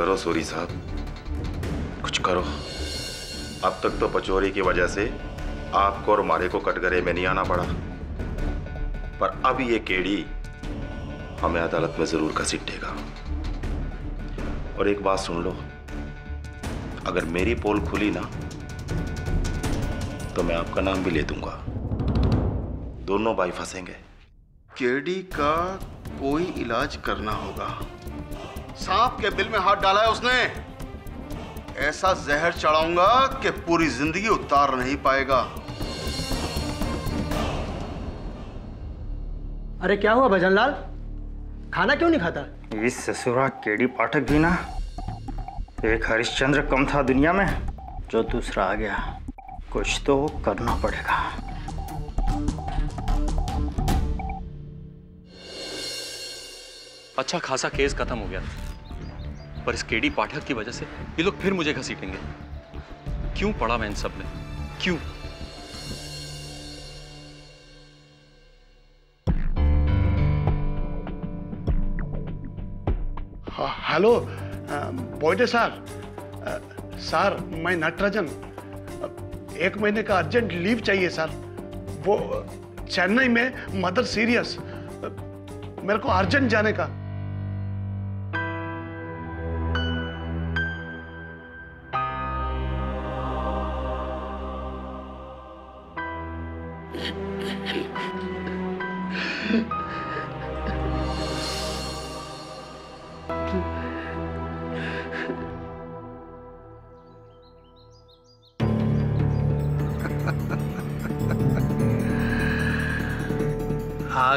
करो सूरी साहब, कुछ करो। अब तक तो पचौरी की वजह से आपको और मारे को कटघरे में नहीं आना पड़ा, पर अब ये केडी हमें अदालत में जरूर घसीटेगा। और एक बात सुन लो, अगर मेरी पोल खुली ना तो मैं आपका नाम भी ले दूंगा। दोनों भाई फंसेंगे। केडी का कोई इलाज करना होगा। सांप के बिल में हाथ डाला है उसने। ऐसा जहर चढ़ाऊंगा कि पूरी जिंदगी उतार नहीं पाएगा। अरे क्या हुआ भजन लाल, खाना क्यों नहीं खाता? ये ससुरा केडी पाठक भी ना, एक हरीश चंद्र कम था दुनिया में, जो दूसरा आ गया। कुछ तो करना पड़ेगा। अच्छा खासा केस खत्म हो गया, पर इस केडी पाठक की वजह से ये लोग फिर मुझे घसीटेंगे। क्यों पड़ा मैं इन सब में, क्यों? Hello बोइडे sir. सर मैं नटराजन, एक महीने का अर्जेंट लीव चाहिए सर। वो चेन्नई में मदर सीरियस, मेरे को अर्जेंट जाने का।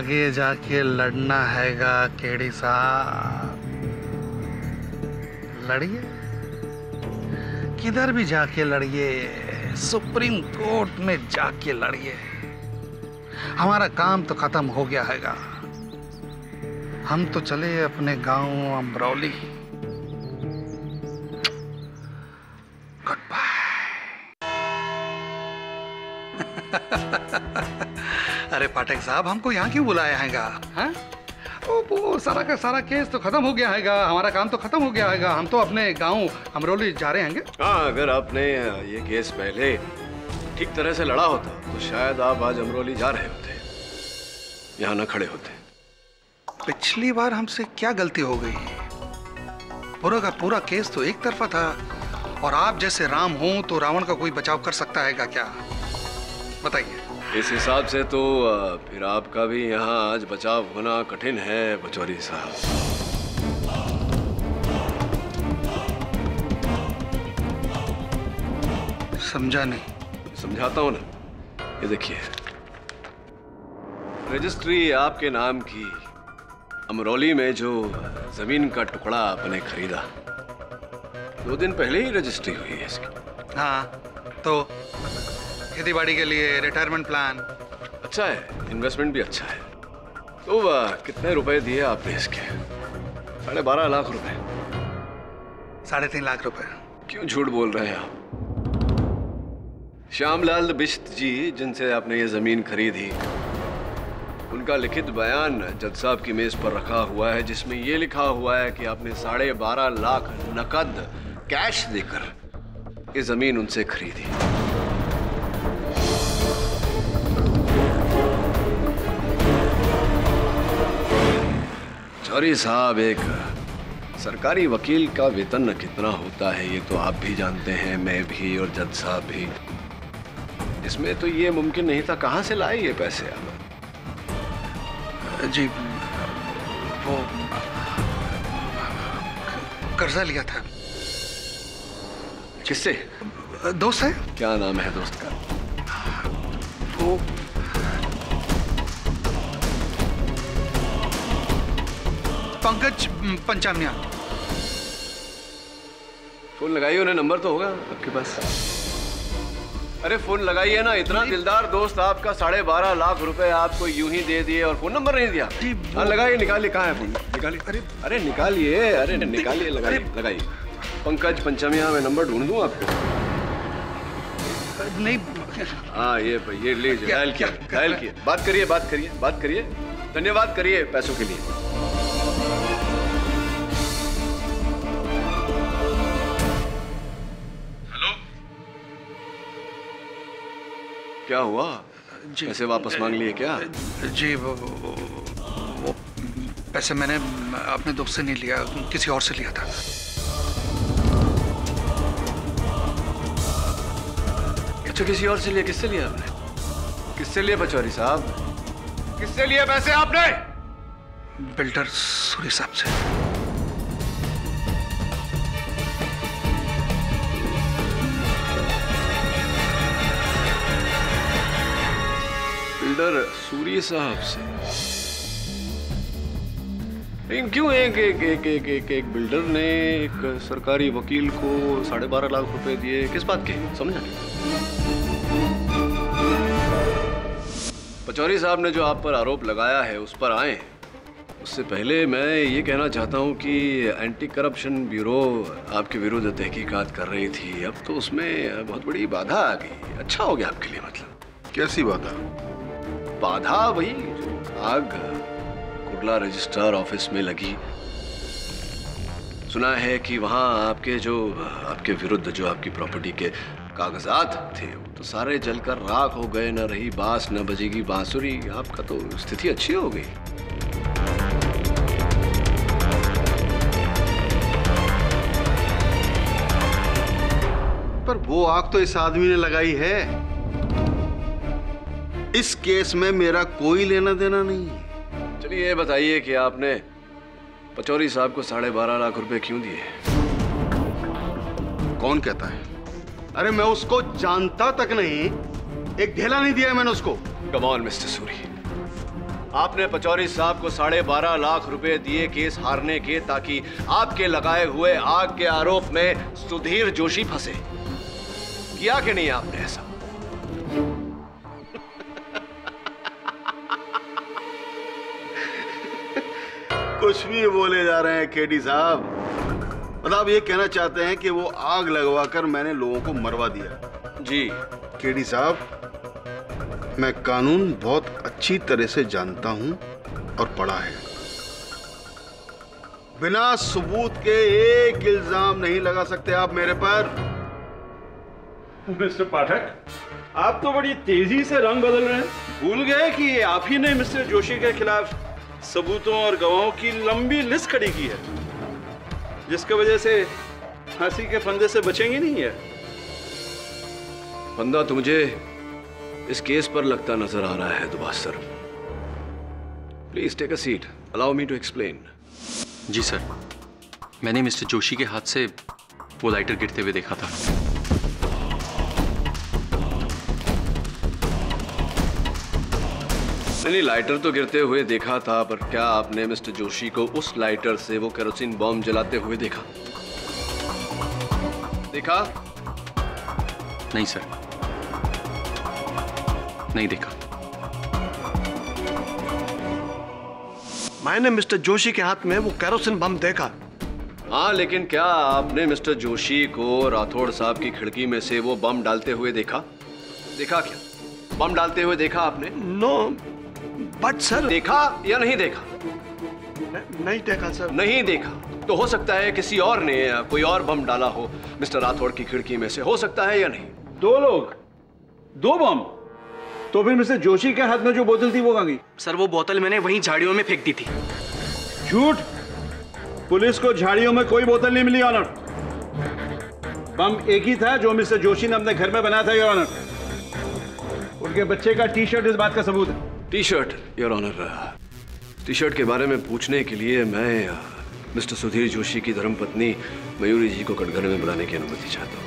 आगे जाके लड़ना हैगा केडी साहब, लड़िए। किधर भी जाके लड़िए, सुप्रीम कोर्ट में जाके लड़िए। हमारा काम तो खत्म हो गया हैगा। हम तो चले अपने गांव अमरौली। Good bye. अरे पाठक साहब, हमको यहाँ क्यों बुलाया हैगा? हाँ? वो सारा का सारा केस तो खत्म हो गया हैगा, हमारा काम तो खत्म हो गया हैगा। हम तो अपने गांव अमरोली जा रहे हैंगे। हाँ, अगर आपने ये केस पहले ठीक तरह से लड़ा होता तो शायद आप आज अमरोली जा रहे होते, यहाँ न खड़े होते। पिछली बार हमसे क्या गलती हो गई? पूरा का पूरा केस तो एक तरफा था, और आप जैसे राम हो तो रावण का कोई बचाव कर सकता हैगा क्या? बताइए। इस हिसाब से तो फिर आपका भी यहाँ आज बचाव होना कठिन है पचौरी साहब। समझा नहीं? समझाता हूँ ना। ये देखिए, रजिस्ट्री आपके नाम की अमरौली में जो जमीन का टुकड़ा आपने खरीदा, 2 दिन पहले ही रजिस्ट्री हुई है इसकी। हाँ, तो खेती बाड़ी के लिए रिटायरमेंट प्लान अच्छा है, इन्वेस्टमेंट भी अच्छा है। तो कितने रुपए दिए आपने इसके? 12.5 लाख रुपए। 3.5 लाख रुपए? क्यों झूठ बोल रहे हैं आप? श्यामलाल बिश्त जी, जिनसे आपने ये जमीन खरीदी, उनका लिखित बयान जज साहब की मेज पर रखा हुआ है, जिसमें ये लिखा हुआ है कि आपने 12.5 लाख नकद कैश देकर ये जमीन उनसे खरीदी। पचौरी साहब, एक सरकारी वकील का वेतन कितना होता है ये तो आप भी जानते हैं, मैं भी और जज साहब भी। इसमें तो ये मुमकिन नहीं था, कहाँ से लाए ये पैसे आप? जी वो कर्जा लिया था। किससे? दोस्त है। क्या नाम है दोस्त का? वो पंकज पंचामिया। फोन लगाइए, उन्हें नंबर तो होगा आपके पास। अरे फोन लगाइए ना, इतना दिलदार दोस्त आपका 12.5 लाख रुपए आपको यूं ही दे दिए और फोन नंबर नहीं दिया। हाँ लगाइए, निकालिए। कहाँ है फोन? निकालिए। अरे निकालिए, अरे निकालिए, लगाइए लगाइए। पंकज पंचमिया, मैं नंबर ढूंढ दूँ आपके? नहीं। हाँ ये लीजिए, डायल किया, डायल किया। बात करिए, बात करिए, बात करिए। धन्यवाद करिए पैसों के लिए। क्या हुआ? पैसे वापस मांग लिए क्या? जी वो पैसे मैंने अपने दोस्त से नहीं लिया, किसी और से लिया था। अच्छा, किसी और से लिया? किससे लिया आपने? किससे लिया पचौरी साहब? किससे लिया पैसे आपने? बिल्डर सूरी साहब से। सूरी साहब से? लेकिन क्यों एक बिल्डर ने एक सरकारी वकील को 12.5 लाख रुपए दिए? किस बात के? समझा नहीं। पचौरी साहब ने जो आप पर आरोप लगाया है उस पर आए उससे पहले मैं ये कहना चाहता हूं कि एंटी करप्शन ब्यूरो आपके विरुद्ध तहकीकात कर रही थी। अब तो उसमें बहुत बड़ी बाधा आ गई। अच्छा हो गया आपके लिए। मतलब कैसी बाधा? बाधा वही आग कुर्ला रजिस्ट्रार ऑफिस में लगी। सुना है कि वहां आपके विरुद्ध जो आपकी प्रॉपर्टी के कागजात थे तो सारे जलकर राख हो गए। न रही बांस, न बजेगी बांसुरी। आपका तो स्थिति अच्छी हो गई। पर वो आग तो इस आदमी ने लगाई है। इस केस में मेरा कोई लेना देना नहीं है। चलिए ये बताइए कि आपने पचौरी साहब को 12.5 लाख रुपए क्यों दिए? कौन कहता है? अरे मैं उसको जानता तक नहीं, एक ढेला नहीं दिया मैंने उसको। कम ऑन मिस्टर सूरी, आपने पचौरी साहब को 12.5 लाख रुपए दिए केस हारने के, ताकि आपके लगाए हुए आग के आरोप में सुधीर जोशी फंसे। किया कि नहीं आपने ऐसा? कुछ भी बोले जा रहे हैं केडी साहब। मतलब आप ये कहना चाहते हैं कि वो आग लगवाकर मैंने लोगों को मरवा दिया? जी केडी साहब, मैं कानून बहुत अच्छी तरह से जानता हूं और पढ़ा है। बिना सबूत के एक इल्जाम नहीं लगा सकते आप मेरे पर। मिस्टर पाठक, आप तो बड़ी तेजी से रंग बदल रहे हैं। भूल गए कि आप ही ने मिस्टर जोशी के खिलाफ सबूतों और गवाहों की लंबी लिस्ट खड़ी की है, जिसकी वजह से फांसी के फंदे से बचेंगे नहीं है। फंदा तो मुझे इस केस पर लगता नजर आ रहा है दुबारा sir. Please take a seat, allow me to explain. जी सर, मैंने मिस्टर जोशी के हाथ से वो लाइटर गिरते हुए देखा था। नहीं, लाइटर तो गिरते हुए देखा था, पर क्या आपने मिस्टर जोशी को उस लाइटर से वो केरोसिन बॉम्ब जलाते हुए देखा? देखा? नहीं सर, नहीं देखा। मैंने मिस्टर जोशी के हाथ में वो केरोसिन बम देखा। हाँ, लेकिन क्या आपने मिस्टर जोशी को राठौड़ साहब की खिड़की में से वो बम डालते हुए देखा? देखा क्या? बम डालते हुए देखा आपने? No but sir. देखा या नहीं देखा? नहीं देखा सर। नहीं देखा तो हो सकता है किसी और ने कोई और बम डाला हो मिस्टर राठौड़ की खिड़की में से, हो सकता है या नहीं? दो लोग, दो बम। तो फिर मिस्टर जोशी के हाथ में जो बोतल थी वो कहाँ गई? सर वो बोतल मैंने वहीं झाड़ियों में फेंक दी थी। झूठ। पुलिस को झाड़ियों में कोई बोतल नहीं मिली ऑनर। बम एक ही था जो मिस्टर जोशी ने अपने घर में बनाया था ऑनर। उनके बच्चे का टी शर्ट इस बात का सबूत है। T shirt your honour. T shirt के बारे में पूछने के लिए मैं मिस्टर सुधीर जोशी की धर्मपत्नी मयूरी जी को कटघरे में बुलाने की अनुमति चाहता हूँ।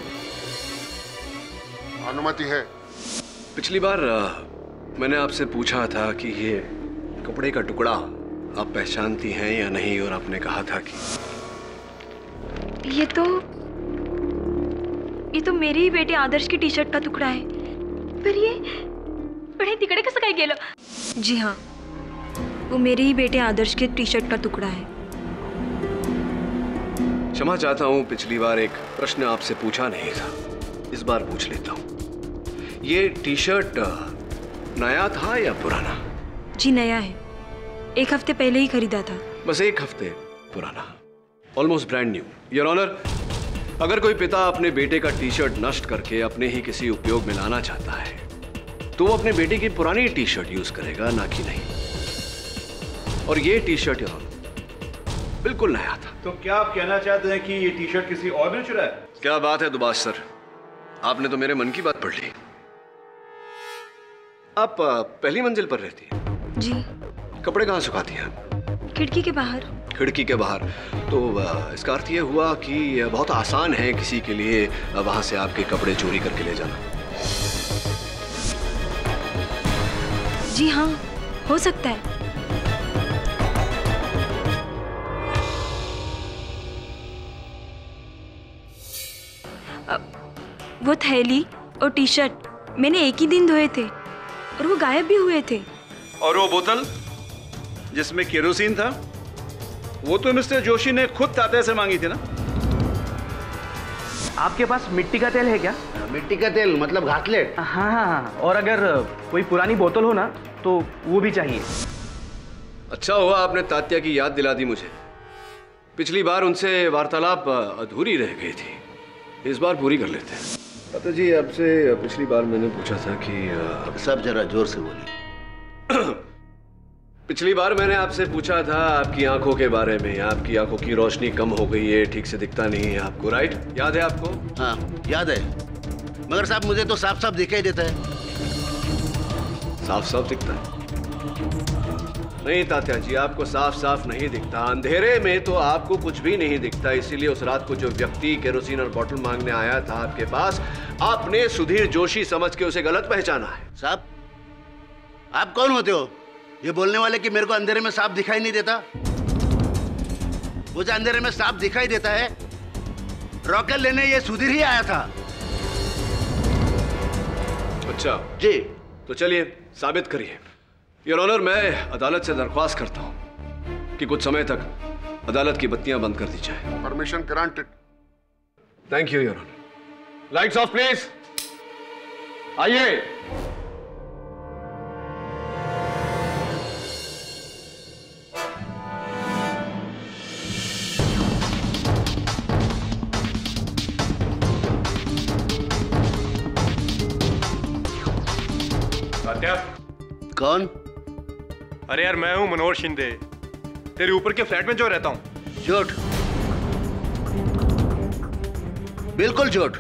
अनुमति है? पिछली बार मैंने आपसे पूछा था कि ये कपड़े का टुकड़ा आप पहचानती हैं या नहीं, और आपने कहा था कि ये तो मेरे ही बेटे आदर्श की टी शर्ट का टुकड़ा है। पर ये बड़े तिकड़े का सकाई गेलो। जी हाँ, वो मेरे ही बेटे आदर्श के टी शर्ट का टुकड़ा है। क्षमा चाहता हूँ, पिछली बार एक प्रश्न आपसे पूछा नहीं था, इस बार पूछ लेता हूँ। ये टी शर्ट नया था या पुराना? जी नया है, 1 हफ्ते पहले ही खरीदा था। बस 1 हफ्ते पुराना, almost brand new. Your honour, अगर कोई पिता अपने बेटे का टी शर्ट नष्ट करके अपने ही किसी उपयोग में लाना चाहता है तो वो अपने बेटे की पुरानी टी शर्ट यूज करेगा, ना कि नहीं। और ये टी शर्ट यहाँ बिल्कुल नया था। तो क्या आप कहना चाहते हैं कि ये टी शर्ट किसी और ने चुराया? क्या बात है दुबाश सर, आपने तो मेरे मन की बात पढ़ ली। आप पहली मंजिल पर रहती हैं? जी। कपड़े कहाँ सुखाती हैं? खिड़की के बाहर। खिड़की के बाहर। तो इसका अर्थ ये हुआ कि बहुत आसान है किसी के लिए वहां से आपके कपड़े चोरी करके ले जाना। जी हाँ, हो सकता है। वो थैली और टी शर्ट मैंने एक ही दिन धोए थे और वो गायब भी हुए थे। और वो बोतल जिसमें केरोसिन था, वो तो मिस्टर जोशी ने खुद तात्या से मांगी थी ना। आपके पास मिट्टी का तेल है क्या? मिट्टी का तेल मतलब घासलेट? हाँ, और अगर कोई पुरानी बोतल हो ना तो वो भी चाहिए। अच्छा हुआ आपने तात्या की याद दिला दी मुझे। पिछली बार उनसे वार्तालाप अधूरी रह गई थी, इस बार पूरी कर लेते हैं। पता जी, आपसे पिछली बार मैंने पूछा था कि सब जरा जोर से बोलिए। पिछली बार मैंने आपसे पूछा था आपकी आंखों के बारे में। आपकी आंखों की रोशनी कम हो गई है, ठीक से दिखता नहीं है आपको, राइट? याद है आपको? हाँ याद है, मगर साहब मुझे तो साफ साफ दिखाई देता है। साफ साफ दिखता है? नहीं तात्या जी, आपको साफ साफ नहीं दिखता। अंधेरे में तो आपको कुछ भी नहीं दिखता, इसीलिए उस रात को जो व्यक्ति केरोसिन और बॉटल मांगने आया था आपके पास, आपने सुधीर जोशी समझ के उसे गलत पहचाना है। साहब आप कौन होते हो ये बोलने वाले कि मेरे को अंधेरे में साफ दिखाई नहीं देता? मुझे अंधेरे में साफ दिखाई देता है। रॉकेट लेने ये सुधीर ही आया था। अच्छा जी, तो चलिए साबित करिए। योर ऑनर, मैं अदालत से दरख्वास्त करता हूं कि कुछ समय तक अदालत की बत्तियां बंद कर दी जाए। Permission granted. Thank you your honour. Lights off please. आइए। कौन? अरे यार, मैं हूं मनोहर शिंदे, तेरे ऊपर के फ्लैट में जो रहता हूं। झूठ, बिल्कुल झूठ।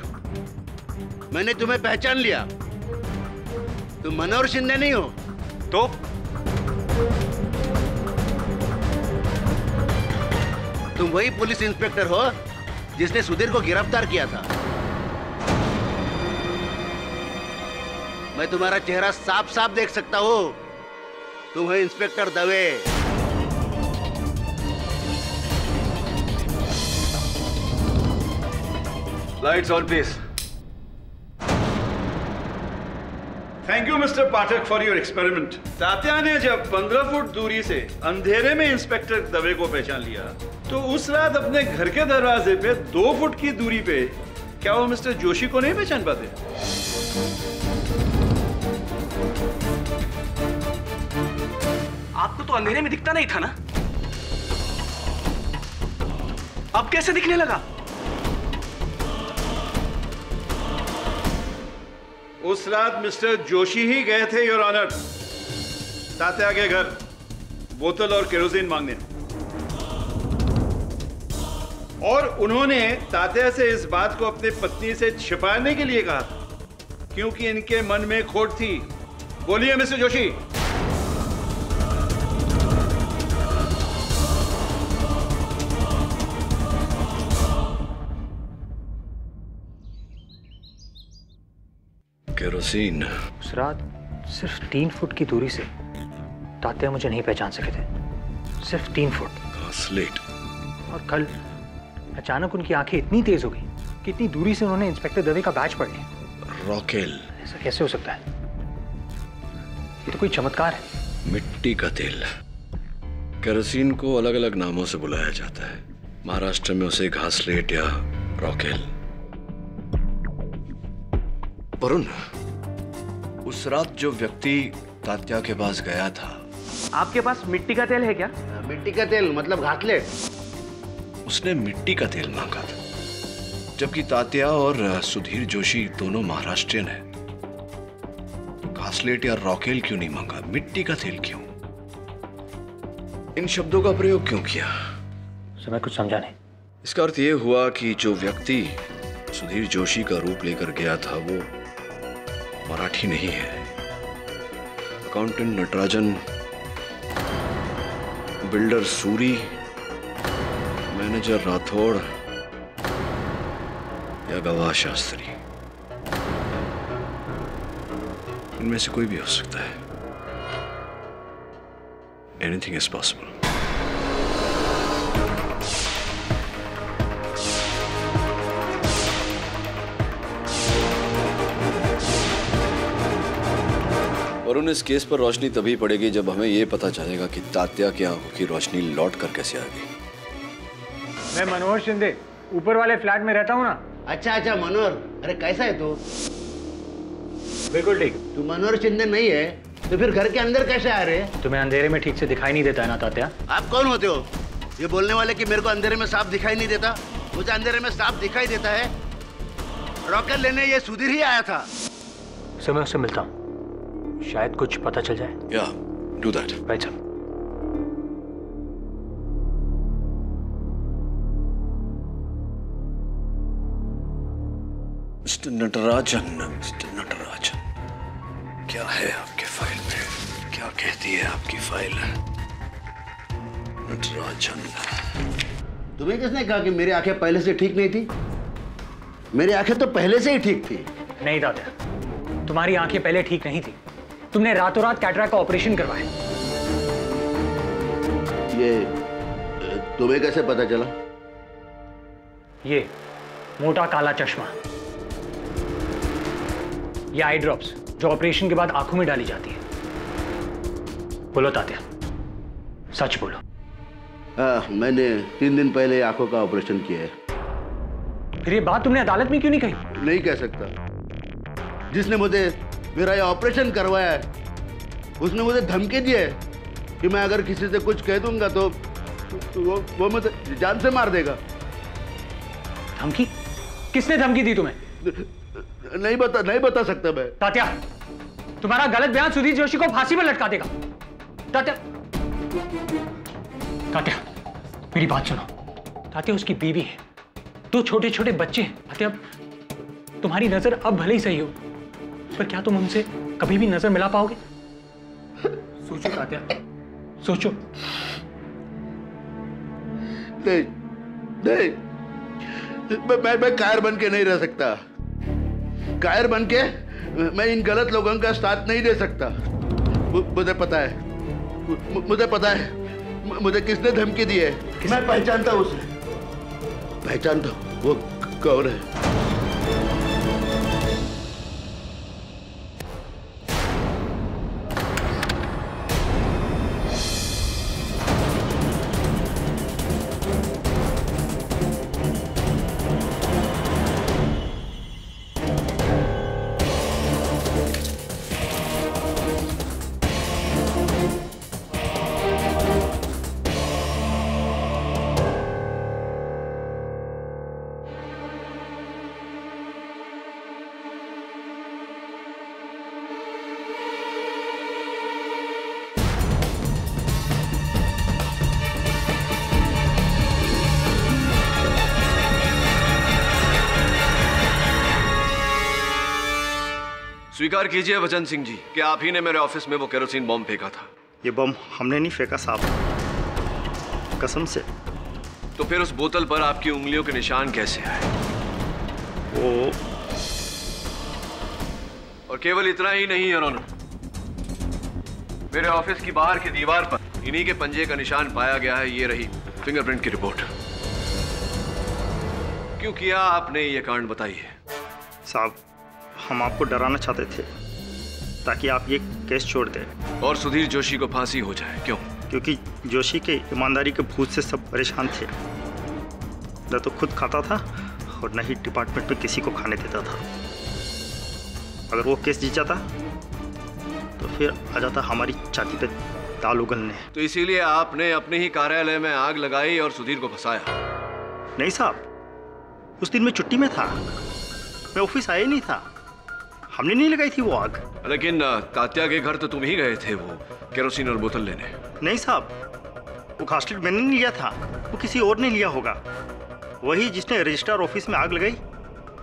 मैंने तुम्हें पहचान लिया, तुम मनोहर शिंदे नहीं हो। तो तुम वही पुलिस इंस्पेक्टर हो जिसने सुधीर को गिरफ्तार किया था। मैं तुम्हारा चेहरा साफ साफ देख सकता हूँ। तुम है inspector Dave. Lights on please. Thank you mister Pathak for your experiment. Tatya ने जब 15 फुट दूरी से अंधेरे में इंस्पेक्टर दवे को पहचान लिया, तो उस रात अपने घर के दरवाजे पे 2 फुट की दूरी पे क्या वो मिस्टर जोशी को नहीं पहचान पाते? आपको तो अंधेरे में दिखता नहीं था ना, अब कैसे दिखने लगा? उस रात मिस्टर जोशी ही गए थे योर ऑनर तात्या के घर बोतल और केरोसिन मांगने, और उन्होंने तात्या से इस बात को अपनी पत्नी से छिपाने के लिए कहा था, क्योंकि इनके मन में खोट थी। बोलिए मिस्टर जोशी। केरोसिन। उस रात सिर्फ 3 फुट की दूरी से तात्या मुझे नहीं पहचान सके थे, सिर्फ 3 फुट। घासलेट। और कल अचानक उनकी आंखें इतनी तेज हो गई कि इतनी दूरी से उन्होंने इंस्पेक्टर दवे का बैच पढ़ लिया। रॉकेल। ऐसा कैसे हो सकता है? ये तो कोई चमत्कार है। मिट्टी का तेल। केरोसिन को अलग अलग नामों से बुलाया जाता है, महाराष्ट्र में उसे घासलेट या रॉकेल। वरुण, उस रात जो व्यक्ति तात्या के पास गया था, आपके पास मिट्टी का तेल है क्या? मिट्टी का तेल मतलब घासलेट। उसने मिट्टी का तेल मांगा था, जबकि तात्या और सुधीर जोशी दोनों महाराष्ट्रियन हैं। ब्रासलेट या रॉकेल क्यों नहीं मांगा, मिट्टी का तेल क्यों, इन शब्दों का प्रयोग क्यों किया? सर मैं कुछ समझा नहीं। इसका अर्थ ये हुआ कि जो व्यक्ति सुधीर जोशी का रूप लेकर गया था वो मराठी नहीं है। Accountant Natarajan, builder Suri, manager Rathore या गवाह शास्त्री, इनमें से कोई भी हो सकता है। Anything is possible. वरुण, इस केस पर रोशनी तभी पड़ेगी जब हमें यह पता चलेगा कि तात्या की आंखों की रोशनी लौट कर कैसे आ गई। मैं मनोहर शिंदे ऊपर वाले फ्लैट में रहता हूँ ना। अच्छा अच्छा मनोहर, अरे कैसा है तू? बिल्कुल ठीक। तू मनोहर शिंदे नहीं है तो फिर घर के अंदर कैसे आ रहे हैं? तुम्हें अंधेरे में ठीक से दिखाई नहीं देता है ना तात्या। आप कौन होते हो ये बोलने वाले कि मेरे को अंधेरे में साफ दिखाई नहीं देता? मुझे अंधेरे में साफ दिखाई देता है। रॉकेट लेने ये सुधीर ही आया था। सर मैं उससे मिलता हूँ, शायद कुछ पता चल जाए। या do that. Right sir. Mister Natarajan, mister Natarajan, क्या है आपके फाइल में? क्या कहती है आपकी फाइल? नटराजन, तुम्हें किसने कहा कि मेरी आंखें पहले से ठीक नहीं थी? मेरी आंखें तो पहले से ही ठीक थी। नहीं दादा, तुम्हारी आंखें पहले ठीक नहीं थी। तुमने रातों रात कैटरैक्ट का ऑपरेशन करवाया। ये तुम्हें कैसे पता चला? ये मोटा काला चश्मा, ये आई ड्रॉप्स जो ऑपरेशन के बाद आंखों में डाली जाती है। बोलो तात्या, सच बोलो। मैंने 3 दिन पहले आंखों का ऑपरेशन किया है। फिर ये बात तुमने अदालत में क्यों नहीं कही? नहीं कह सकता। जिसने मुझे मेरा ये ऑपरेशन करवाया है उसने मुझे धमकी दी है कि मैं अगर किसी से कुछ कह दूंगा तो वो मुझे जान से मार देगा। धमकी? किसने धमकी दी तुम्हें? नहीं बता सकता मैं। तात्या, तुम्हारा गलत बयान सुधीर जोशी को फांसी पर लटका देगा। तात्या, मेरी बात सुनो। तात्या उसकी बीवी है, 2 छोटे छोटे बच्चे हैं। तात्या, तुम्हारी नजर अब भले ही सही हो पर क्या तुम उनसे कभी भी नजर मिला पाओगे? सोचो तात्या, सोचो। मैं कायर बन के नहीं रह सकता। कायर बनके मैं इन गलत लोगों का साथ नहीं दे सकता। मुझे पता है, मुझे पता है मुझे किसने धमकी दी है। मैं पहचानता हूँ उसे, पहचानता हूँ। वो कौन है? स्वीकार कीजिए भजन सिंह जी कि आप ही ने मेरे ऑफिस में वो केरोसिन बॉम्ब फेंका था। ये बॉम्ब हमने नहीं फेंका साहब, कसम से। तो फिर उस बोतल पर आपकी उंगलियों के निशान कैसे आए? वो और केवल इतना ही नहीं योर ऑनर, मेरे ऑफिस की बाहर की दीवार पर इन्हीं के पंजे का निशान पाया गया है। ये रही फिंगरप्रिंट की रिपोर्ट। क्यों किया आपने ये कांड, बताइए। साहब हम आपको डराना चाहते थे ताकि आप ये केस छोड़ दें और सुधीर जोशी को फांसी हो जाए। क्यों? क्योंकि जोशी के ईमानदारी के भूत से सब परेशान थे। न तो खुद खाता था और न ही डिपार्टमेंट में किसी को खाने देता था। अगर वो केस जीत जाता तो फिर आ जाता हमारी छाती पे ताल उगलने। तो इसीलिए आपने अपने ही कार्यालय में आग लगाई और सुधीर को फंसाया? नहीं साहब, उस दिन मैं छुट्टी में था, मैं ऑफिस आया ही नहीं था। हमने नहीं लगाई थी वो आग। लेकिन तात्या के घर तो तुम ही गए थे वो केरोसिन और बोतल लेने। नहीं साहब, वो कास्टेड मैंने नहीं लिया था, वो किसी और ने लिया होगा। वही जिसने रजिस्ट्रार ऑफिस में आग लगाई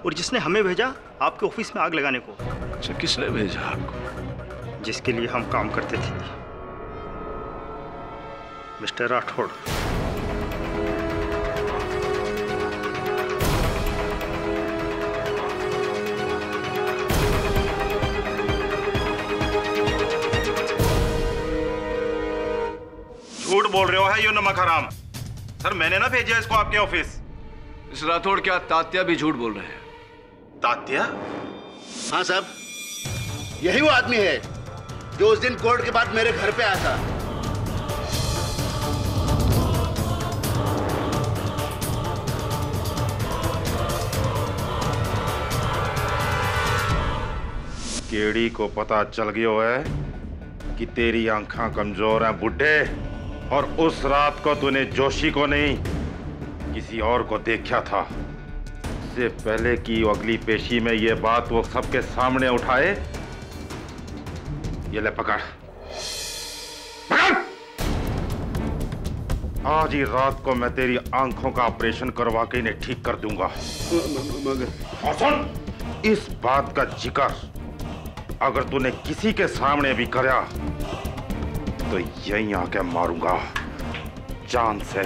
और जिसने हमें भेजा आपके ऑफिस में आग लगाने को। अच्छा, किसने भेजा आपको? जिसके लिए हम काम करते थे, मिस्टर राठौड़। झूठ बोल रहे हो है यू नमक हराम। सर मैंने ना भेजा इसको आपके ऑफिस। इस राठौड़ क्या तात्या भी झूठ बोल रहे हैं? तात्या? हाँ साहब, यही वो आदमी है जो उस दिन कोर्ट के बाद मेरे घर पे आया था। केडी को पता चल गया है कि तेरी आंखें कमजोर हैं बुड्ढे, और उस रात को तूने जोशी को नहीं किसी और को देखा था। से पहले कि अगली पेशी में ये बात वो सबके सामने उठाए, ये ले पकड़ पकड़। आज ही रात को मैं तेरी आंखों का ऑपरेशन करवा के इन्हें ठीक कर दूंगा। मगर सुन इस बात का जिक्र अगर तूने किसी के सामने भी करा तो यहीं आके मारूंगा जान से।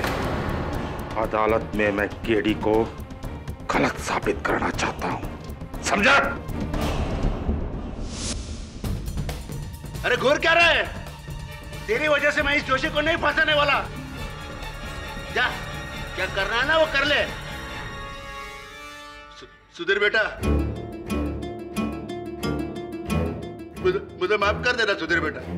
अदालत में मैं केडी को गलत साबित करना चाहता हूं, समझा? अरे घूर क्या रहा है? तेरी वजह से मैं इस जोशी को नहीं फंसाने वाला। जा, क्या करना है ना वो कर ले। सुधीर बेटा, मुझे माफ कर देना सुधीर बेटा।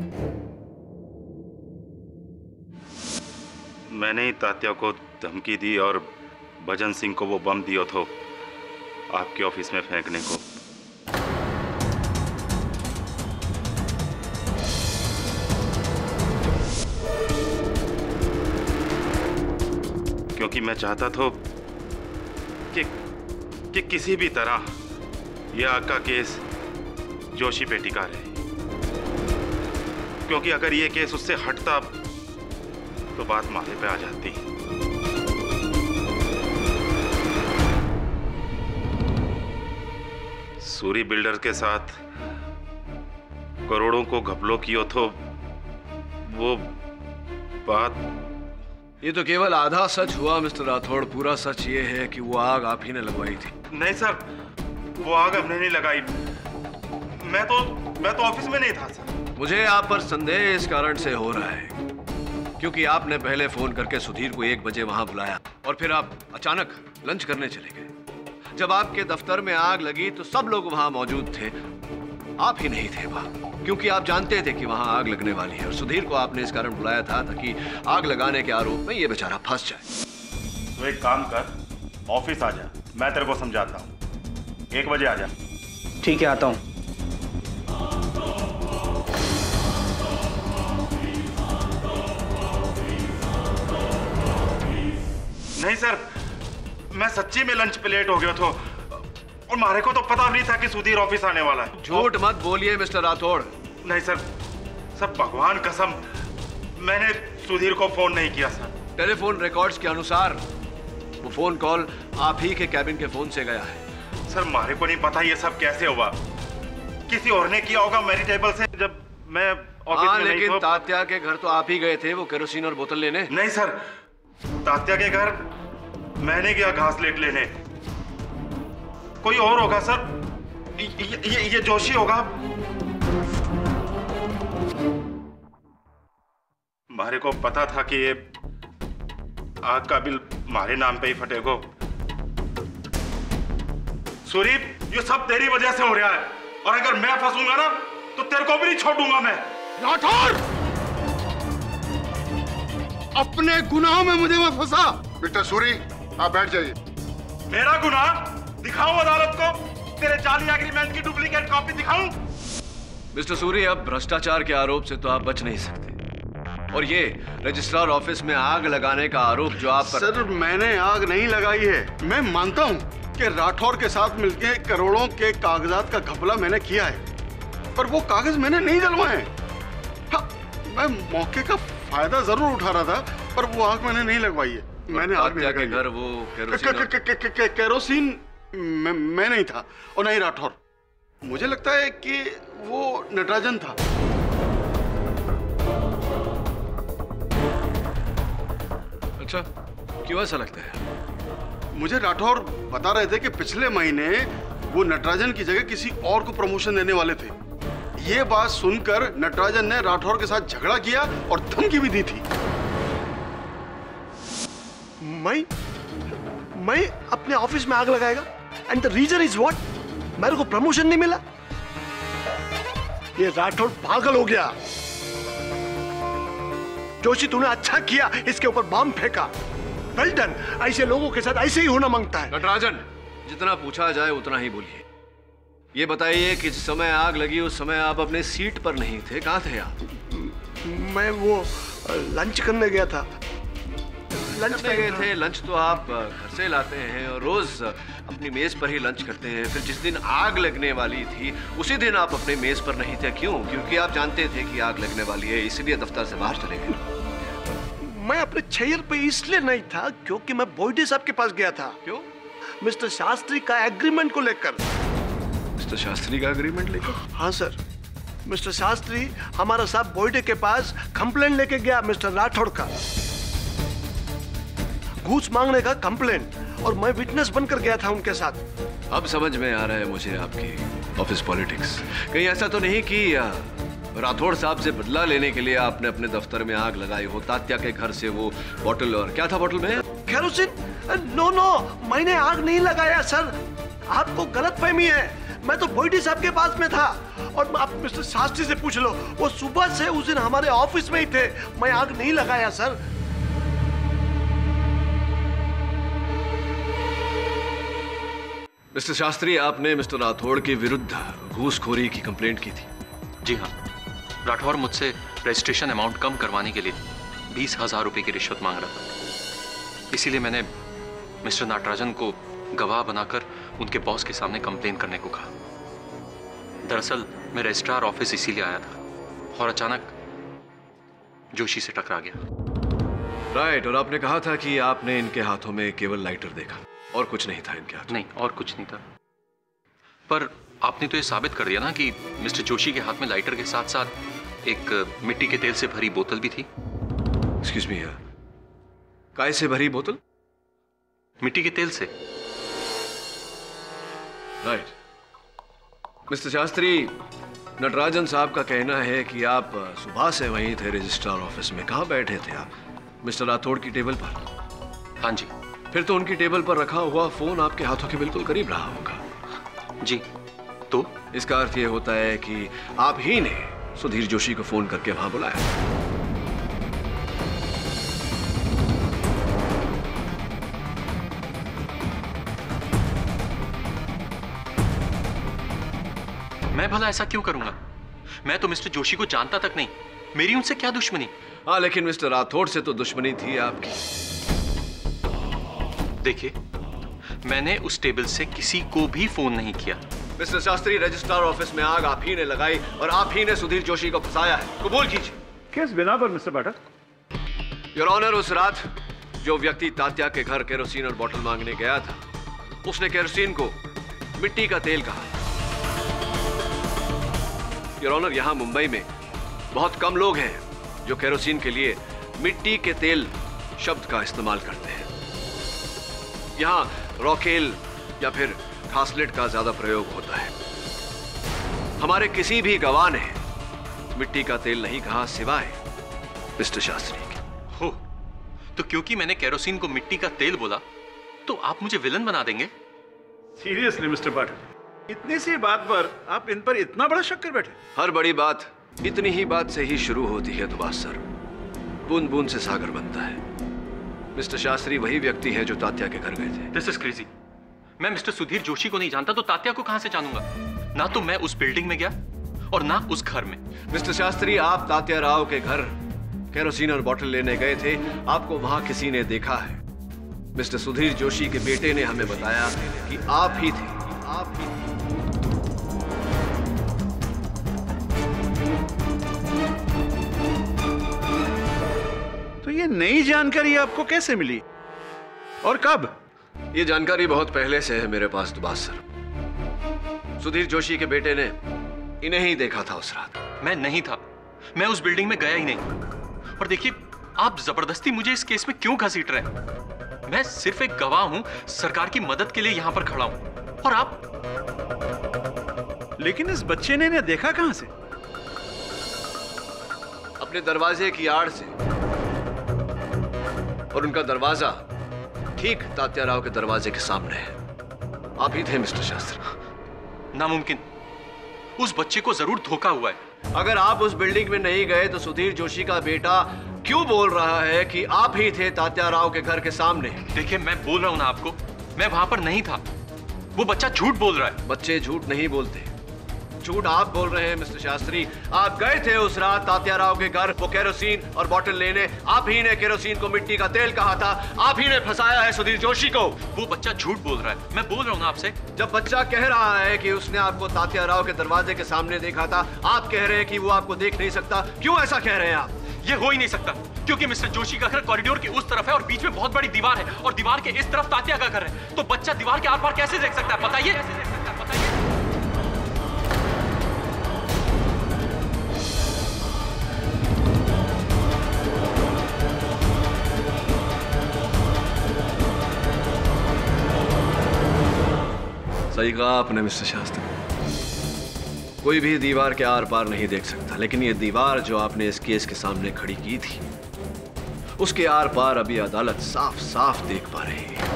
मैंने ही तात्या को धमकी दी और भजन सिंह को वो बम दियो तो आपके ऑफिस में फेंकने को। क्योंकि मैं चाहता था कि किसी भी तरह यह आग का केस जोशी पे टिका रहे, क्योंकि अगर ये केस उससे हटता तो बात माथे पे आ जाती। सूरी बिल्डर के साथ करोड़ों को घपलों किया तो वो बात। ये तो केवल आधा सच हुआ मिस्टर राठौड़, पूरा सच ये है कि वो आग आप ही ने लगवाई थी। नहीं सर, वो आग हमने नहीं लगाई। मैं तो ऑफिस में नहीं था सर। मुझे आप पर संदेह इस कारण से हो रहा है क्योंकि आपने पहले फोन करके सुधीर को 1 बजे वहां बुलाया और फिर आप अचानक लंच करने चले गए। जब आपके दफ्तर में आग लगी तो सब लोग वहां मौजूद थे, आप ही नहीं थे वहां, क्योंकि आप जानते थे कि वहां आग लगने वाली है और सुधीर को आपने इस कारण बुलाया था ताकि आग लगाने के आरोप में ये बेचारा फंस जाए। तो एक काम कर, ऑफिस आ जा, मैं तेरे को समझाता हूँ। 1 बजे आ जा। ठीक है, आता हूँ। नहीं सर, मैं सच्ची में लंच पे लेट हो गया था और मारे को तो पता नहीं था कि सुधीर ऑफिस आने वाला है। झूठ मत बोलिए मिस्टर राठौड़। नहीं सर, सब भगवान कसम, मैंने सुधीर को फोन नहीं किया सर। टेलीफोन रिकॉर्ड्स के अनुसार वो फोन कॉल आप ही के कैबिन के फोन से गया है। सर मारे को नहीं पता ये सब कैसे हुआ, किसी और ने किया होगा मेरी टेबल से जब मैं ऑफिस में। लेकिन तात्या के घर तो आप ही गए थे वो केरोसिन और बोतल लेने। नहीं सर, तात्या के घर मैंने गया घासलेट लेने। कोई और होगा सर, ये जोशी होगा। मारे को पता था कि ये आग का बिल मारे नाम पे ही फटेगा। सूरी, ये सब तेरी वजह से हो रहा है और अगर मैं फंसूंगा ना तो तेरे को भी नहीं छोड़ूंगा मैं। राठौर, अपने गुनाहों में मुझे मत फंसा। बेटा सूरी, आप बैठ जाइए। मेरा गुनाह दिखाओ अदालत को? तेरे जाली एग्रीमेंट की डुप्लीकेट कॉपी दिखाऊं? मिस्टर सूरी, अब भ्रष्टाचार के आरोप से तो आप बच नहीं सकते और ये रजिस्ट्रार ऑफिस में आग लगाने का आरोप जो आप पर... सर मैंने आग नहीं लगाई है, मैं मानता हूं कि राठौर के साथ मिलकर करोड़ों के कागजात का घपला मैंने किया है, पर वो कागज मैंने नहीं जलवाए। हाँ, मैं मौके का फायदा जरूर उठा रहा था, पर वो आग मैंने नहीं लगवाई है। मैंने आग नहीं लगाई। घर वो केरोसिन मैं नहीं था, और नहीं राठौर। मुझे लगता है कि वो नटराजन था। अच्छा, क्यों ऐसा लगता है? मुझे राठौर बता रहे थे कि पिछले महीने वो नटराजन की जगह किसी और को प्रमोशन देने वाले थे। ये बात सुनकर नटराजन ने राठौर के साथ झगड़ा किया और धमकी भी दी थी। मैं अपने ऑफिस में आग लगाएगा? And the reason is what? मेरे को प्रमोशन नहीं मिला? ये राठौर पागल हो गया। जोशी, तूने अच्छा किया इसके ऊपर बम फेंका। Well done. ऐसे लोगों के साथ ऐसे ही होना मांगता है। नटराजन, जितना पूछा जाए उतना ही बोलिए। ये बताइए कि जिस समय आग लगी उस समय आप अपने सीट पर नहीं थे, कहाँ थे आप? मैं वो लंच करने गया था। लंच पे गए थे। लंच तो आप घर से लाते हैं और रोज अपनी मेज पर ही लंच करते हैं। फिर जिस दिन आग लगने वाली थी उसी दिन आप अपने मेज पर नहीं थे, क्यों? क्योंकि आप जानते थे कि आग लगने वाली है, इसलिए दफ्तर से बाहर चले गए। मैं अपने चेयर पे इसलिए नहीं था क्योंकि मैं बोईडे साहब के पास गया था। क्यों? मिस्टर शास्त्री का एग्रीमेंट को लेकर। मिस्टर शास्त्री का एग्रीमेंट लेकर? हाँ सर, मिस्टर शास्त्री हमारा साहब बोईडे के पास कंप्लेंट लेके गया मिस्टर राठौड़ का, घूस मांगने का कंप्लेंट, और मैं विटनेस बनकर गया था उनके साथ। अब समझ में आ रहा है मुझे आपकी ऑफिस पॉलिटिक्स। कहीं ऐसा तो नहीं कि राठौड़ साहब से बदला लेने के लिए आपने अपने दफ्तर में आग लगाई हो? तात्या के घर से वो बॉटल, और क्या था बॉटल में? केरोसिन। नो, मैंने आग नहीं लगाया सर, आपको गलतफहमी है। मैं तो बोईडी साहब के पास में था, और आप मिस्टर शास्त्री से पूछ लो, वो सुबह से उस दिन हमारे ऑफिस में ही थे। मैं आग नहीं लगाया सर। मिस्टर शास्त्री, आपने मिस्टर राठौड़ के विरुद्ध घूसखोरी की कंप्लेंट की थी? जी हाँ, राठौड़ मुझसे रजिस्ट्रेशन अमाउंट कम करवाने के लिए 20,000 रुपये की रिश्वत मांग रहा था, इसीलिए मैंने मिस्टर नटराजन को गवाह बनाकर उनके बॉस के सामने कंप्लेन करने को कहा। दरअसल मैं रजिस्ट्रार ऑफिस इसीलिए आया था और अचानक जोशी से टकरा गया। राइट, और आपने कहा था कि आपने इनके हाथों में केवल लाइटर देखा और कुछ नहीं था इनके हाथ? नहीं, और कुछ नहीं था। पर आपने तो ये साबित कर दिया ना कि मिस्टर जोशी के हाथ में लाइटर के साथ साथ एक मिट्टी के तेल से भरी बोतल भी थी। एक्सक्यूज मी यार, काय से भरी बोतल? मिट्टी के तेल से। राइट। मिस्टर शास्त्री, नटराजन साहब का कहना है कि आप सुबह से वहीं थे रजिस्ट्रार ऑफिस में। कहाँ बैठे थे आप? मिस्टर राठौड़ की टेबल पर? हाँ जी। फिर तो उनकी टेबल पर रखा हुआ फोन आपके हाथों के बिल्कुल करीब रहा होगा। जी। तो इसका अर्थ यह होता है कि आप ही ने सुधीर जोशी को फोन करके वहां बुलाया। मैं भला ऐसा क्यों करूंगा? मैं तो मिस्टर जोशी को जानता तक नहीं। मेरी उनसे क्या दुश्मनी? हाँ, लेकिन मिस्टर राठौड़ से तो दुश्मनी थी आपकी। देखिए, मैंने उस टेबल से किसी को भी फोन नहीं किया। मिस्टर शास्त्री, रजिस्ट्रार ऑफिस में आग आप ही ने लगाई और आप ही ने सुधीर जोशी को फंसाया है। कबूल कीजिए। किस बिना पर मिस्टर पाठक? योर ऑनर, उस रात जो व्यक्ति तात्या के घर केरोसिन और बोतल मांगने गया था, उसने केरोसिन को मिट्टी का तेल कहा। योर ऑनर, यहाँ मुंबई में बहुत कम लोग हैं जो केरोसिन के लिए मिट्टी के तेल शब्द का इस्तेमाल करते हैं। यहाँ रॉकेल या फिर खासलेट का ज्यादा प्रयोग होता है। हमारे किसी भी गवाह ने मिट्टी का तेल नहीं कहा सिवाय मिस्टर शास्त्री के। हो, तो क्योंकि मैंने केरोसिन को मिट्टी का तेल बोला तो आप मुझे विलन बना देंगे? सीरियसली मिस्टर पाठक, इतनी सी बात पर आप इन पर इतना बड़ा शक कर बैठे? हर बड़ी बात इतनी ही बात से ही शुरू होती है दुबारा सर। बूंद बूंद से सागर बनता है। मिस्टर शास्त्री वही व्यक्ति है जो तात्या के घर गए थे। This is crazy. मैं मिस्टर सुधीर जोशी को नहीं जानता तो तात्या को कहां से जानूंगा? ना तो मैं उस बिल्डिंग में गया और ना उस घर में। मिस्टर शास्त्री, आप तात्या राव के घर केरोसिन और बोतल लेने गए थे। आपको वहां किसी ने देखा है। मिस्टर सुधीर जोशी के बेटे ने हमें बताया कि आप ही थे। तो ये नई जानकारी आपको कैसे मिली और कब? ये जानकारी बहुत पहले से है मेरे पास दुबारा सर। सुधीर जोशी के बेटे ने इन्हें ही देखा था उस रात। मैं नहीं था, मैं उस बिल्डिंग में गया ही नहीं। और देखिए आप जबरदस्ती मुझे इस केस में क्यों घसीट रहे हैं? मैं सिर्फ एक गवाह हूं, सरकार की मदद के लिए यहां पर खड़ा हूं। और आप? लेकिन इस बच्चे ने इन्हें देखा कहां से? अपने दरवाजे की आड़ से। और उनका दरवाजा ठीक तात्या राव के दरवाजे के सामने है। आप ही थे मिस्टर शास्त्री। नामुमकिन, उस बच्चे को जरूर धोखा हुआ है। अगर आप उस बिल्डिंग में नहीं गए तो सुधीर जोशी का बेटा क्यों बोल रहा है कि आप ही थे तात्या राव के घर के सामने? देखिए मैं बोल रहा हूं ना आपको, मैं वहां पर नहीं था। वो बच्चा झूठ बोल रहा है। बच्चे झूठ नहीं बोलते, झूठ आप बोल रहे हैं मिस्टर शास्त्री। आप गए थे उस रात तात्या राव के घर, वो केरोसिन और बॉटल लेने। आप ही ने केरोसिन को मिट्टी का तेल कहा था। आप ही ने फंसाया है सुधीर जोशी को। वो बच्चा झूठ बोल रहा है, मैं बोल रहा हूँ आपसे। जब बच्चा कह रहा है कि उसने आपको तात्या राव के दरवाजे के सामने देखा था, आप कह रहे हैं कि वो आपको देख नहीं सकता। क्यों ऐसा कह रहे हैं आप? ये हो ही नहीं सकता, क्योंकि मिस्टर जोशी का घर कॉरिडोर के उस तरफ है और बीच में बहुत बड़ी दीवार है, और दीवार के इस तरफ तात्या का घर है। तो बच्चा दीवार के आर पार कैसे देख सकता है? बताइए। सही कहा आपने मिस्टर शास्त्री, कोई भी दीवार के आर पार नहीं देख सकता। लेकिन ये दीवार जो आपने इस केस के सामने खड़ी की थी, उसके आर पार अभी अदालत साफ साफ देख पा रही है।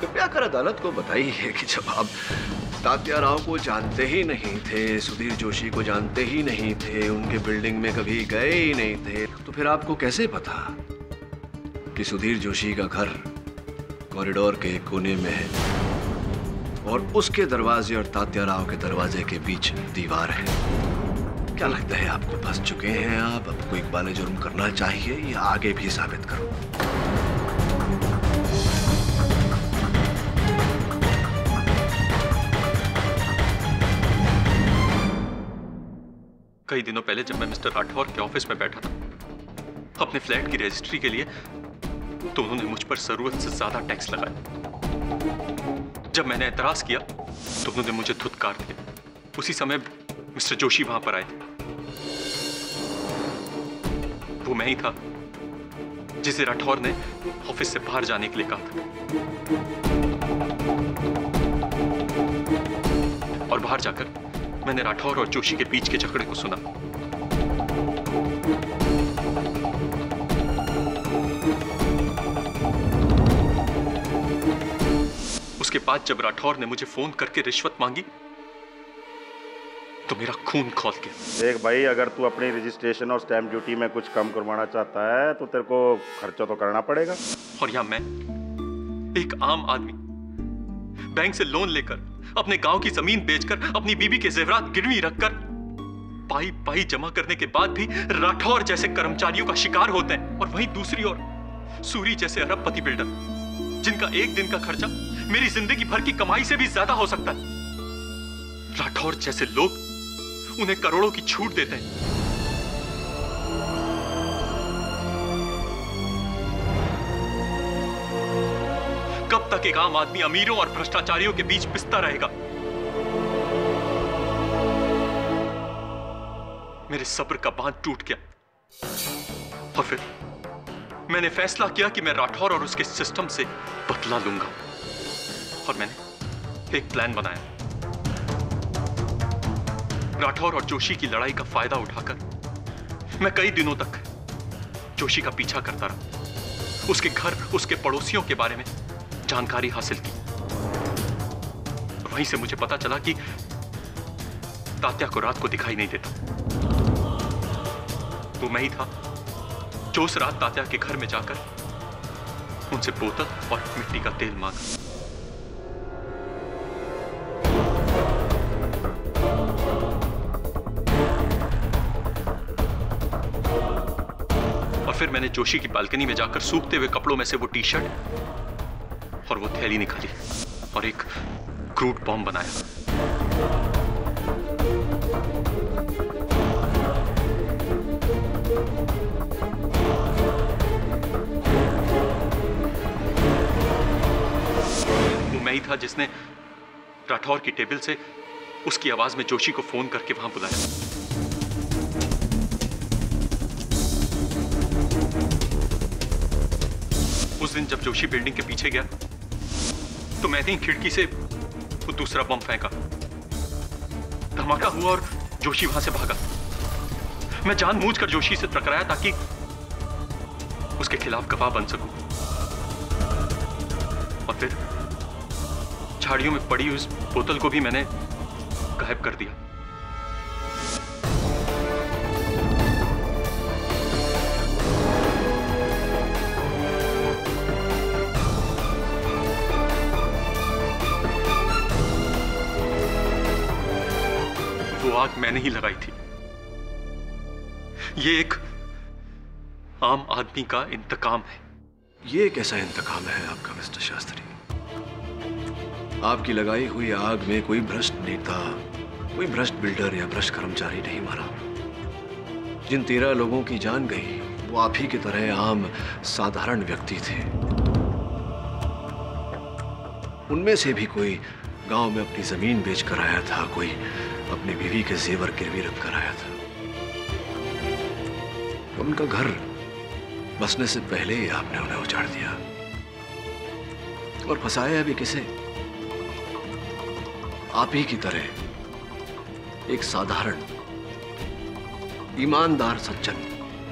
कृपया कर अदालत को बताइए कि जब आप तात्या राव को जानते ही नहीं थे, सुधीर जोशी को जानते ही नहीं थे, उनके बिल्डिंग में कभी गए ही नहीं थे, तो फिर आपको कैसे पता कि सुधीर जोशी का घर कॉरिडोर के कोने में है और उसके दरवाजे और तात्या राव के दरवाजे के बीच दीवार है? क्या लगता है आपको फंस चुके हैं आप? आपको इकबाल जुर्म करना चाहिए या आगे भी साबित करो? कई दिनों पहले जब मैं मिस्टर राठौर के ऑफिस में बैठा था अपने फ्लैट की रजिस्ट्री के लिए, तो उन्होंने मुझ पर जरूरत से ज्यादा टैक्स लगाया। जब मैंने एतराज किया तो उन्होंने मुझे धुतकार दिया। उसी समय मिस्टर जोशी वहां पर आए थे। वो मैं ही था जिसे राठौर ने ऑफिस से बाहर जाने के लिए कहा था। और बाहर जाकर मैंने राठौर और जोशी के बीच के झगड़े को सुना। उसके बाद जब राठौर ने मुझे फोन करके रिश्वत मांगी तो मेरा खून खौल गया। देख भाई, अगर तू अपनी रजिस्ट्रेशन और स्टैंप ड्यूटी में कुछ कम करवाना चाहता है तो तेरे को खर्चा तो करना पड़ेगा। और यहाँ मैं एक आम आदमी बैंक से लोन लेकर, अपने गांव की जमीन बेचकर, अपनी बीबी के जेवरात गिरवी रखकर पाई पाई जमा करने के बाद भी राठौर जैसे कर्मचारियों का शिकार होते हैं। और वहीं दूसरी ओर सूरी जैसे अरबपति बिल्डर जिनका एक दिन का खर्चा मेरी जिंदगी भर की कमाई से भी ज्यादा हो सकता है। राठौर जैसे लोग उन्हें करोड़ों की छूट देते हैं। कब तक एक आम आदमी अमीरों और भ्रष्टाचारियों के बीच पिसता रहेगा? मेरे सब्र का बांध टूट गया और फिर मैंने फैसला किया कि मैं राठौर और उसके सिस्टम से बदला लूंगा। और मैंने एक प्लान बनाया। राठौर और जोशी की लड़ाई का फायदा उठाकर मैं कई दिनों तक जोशी का पीछा करता रहा। उसके घर, उसके पड़ोसियों के बारे में जानकारी हासिल की। वहीं से मुझे पता चला कि तात्या को रात को दिखाई नहीं देता। वो मैं ही था जो उस रात तात्या के घर में जाकर उनसे बोतल और मिट्टी का तेल मांगा। और फिर मैंने जोशी की बालकनी में जाकर सूखते हुए कपड़ों में से वो टी शर्ट और वो थैली निकाली और एक क्रूड बॉम्ब बनाया। मैं ही था जिसने राठौर की टेबल से उसकी आवाज में जोशी को फोन करके वहां बुलाया। उस दिन जब जोशी बिल्डिंग के पीछे गया तो मैंने खिड़की से वो दूसरा बम फेंका, धमाका हुआ और जोशी वहां से भागा। मैं जानबूझकर जोशी से टकराया ताकि उसके खिलाफ गवाह बन सकूं। और फिर झाड़ियों में पड़ी उस बोतल को भी मैंने गायब कर दिया। आग मैंने ही लगाई थी। ये एक आम आदमी का इंतकाम है। ये कैसा इंतकाम है आपका मिस्टर शास्त्री? आपकी लगाई हुई आग में कोई भ्रष्ट नेता, कोई भ्रष्ट बिल्डर या भ्रष्ट कर्मचारी नहीं मारा। जिन 13 लोगों की जान गई वो आप ही की तरह आम साधारण व्यक्ति थे। उनमें से भी कोई गांव में अपनी जमीन बेचकर आया था, कोई अपनी बीवी के जेवर गिरवी रखकर आया था। उनका घर बसने से पहले ही आपने उन्हें उजाड़ दिया और फंसाया भी किसे? आप ही की तरह एक साधारण ईमानदार सज्जन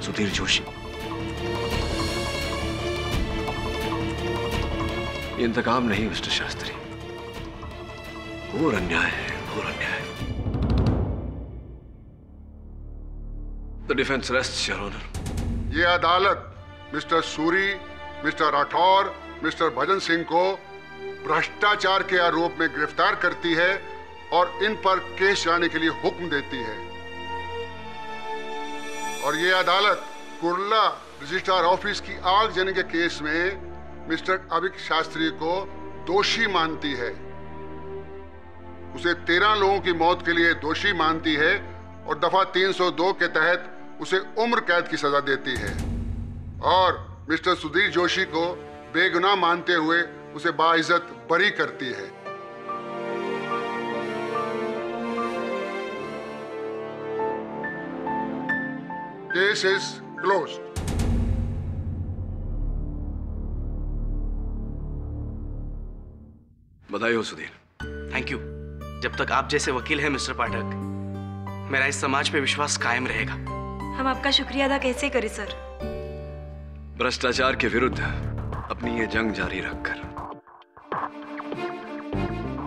सुधीर जोशी। इंतकाम नहीं मिस्टर शास्त्री, घोर अन्याय है, घोर अन्याय। The defense rests, Your Honor. ये अदालत mister Suri, mister Rathore, mister Bhajan Singh को भ्रष्टाचार के आरोप में गिरफ्तार करती है और इन पर केस चलाने के लिए हुक्म देती है। और ये अदालत कुर्ला रजिस्ट्रार ऑफिस की आगजनी के केस में मिस्टर अविक शास्त्री को दोषी मानती है। उसे 13 लोगों की मौत के लिए दोषी मानती है और दफा 302 के तहत उसे उम्र कैद की सजा देती है और मिस्टर सुधीर जोशी को बेगुनाह मानते हुए उसे बाइज्जत बरी करती है। Case is closed. बधाई हो सुधीर। Thank you. जब तक आप जैसे वकील हैं मिस्टर पाठक, मेरा इस समाज पे विश्वास कायम रहेगा। हम आपका शुक्रिया अदा कैसे करें सर? भ्रष्टाचार के विरुद्ध अपनी ये जंग जारी रखकर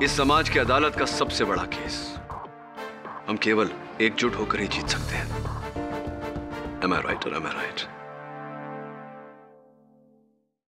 इस समाज की अदालत का सबसे बड़ा केस हम केवल एकजुट होकर ही जीत सकते हैं। Am I right or am I right?